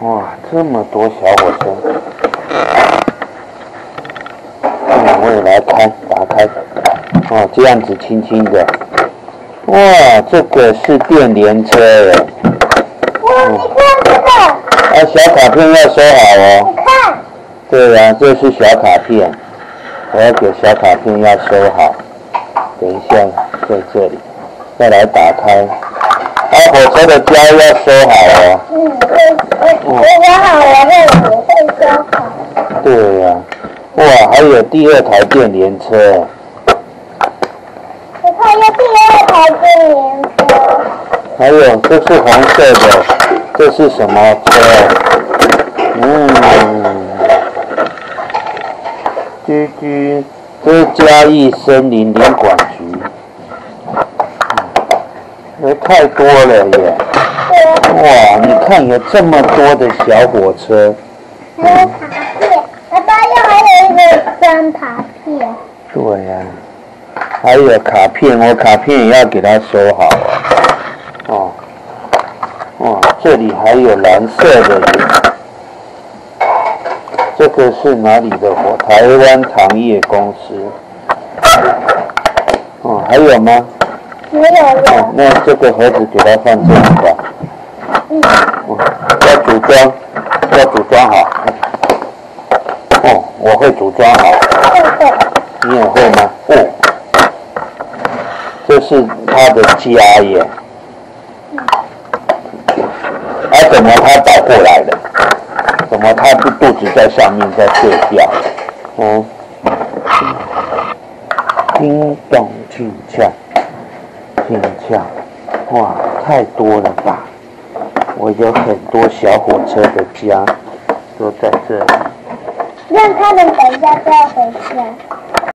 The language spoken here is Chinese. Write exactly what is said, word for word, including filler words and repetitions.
哇，这么多小火车，嗯，我也来开，打开，哦，这样子轻轻的，哇，这个是电联车耶。哇，你看这个。啊，小卡片要收好哦。你看。对啊，这是小卡片，我要给小卡片要收好。等一下，在这里，再来打开。 啊，火车的胶要收好哦。嗯，我我收好了，我会收好。对呀、啊，哇，还有第二台电联车。我看有第二台电联车。还有，这是红色的，这是什么车？嗯，居居，这是嘉义森林林管局。 太多了耶！哇，你看有这么多的小火车。还有卡片，爸爸又还有一个张卡片。对呀、啊，还有卡片，我卡片也要给它收好哦。哦，哦，这里还有蓝色的耶，这个是哪里的火？台湾糖业公司。哦，还有吗？ 没有了。那这个盒子给它放这里吧。嗯。要组装，要组装好。哦，我会组装好。会会。你也会吗？哦。这是它的家耶。嗯。啊？怎么它倒过来了？怎么它的肚子在上面在睡觉？哦。叮咚静悄。 电价，哇，太多了吧！我有很多小火车的家都在这里。让他们等一下再回家。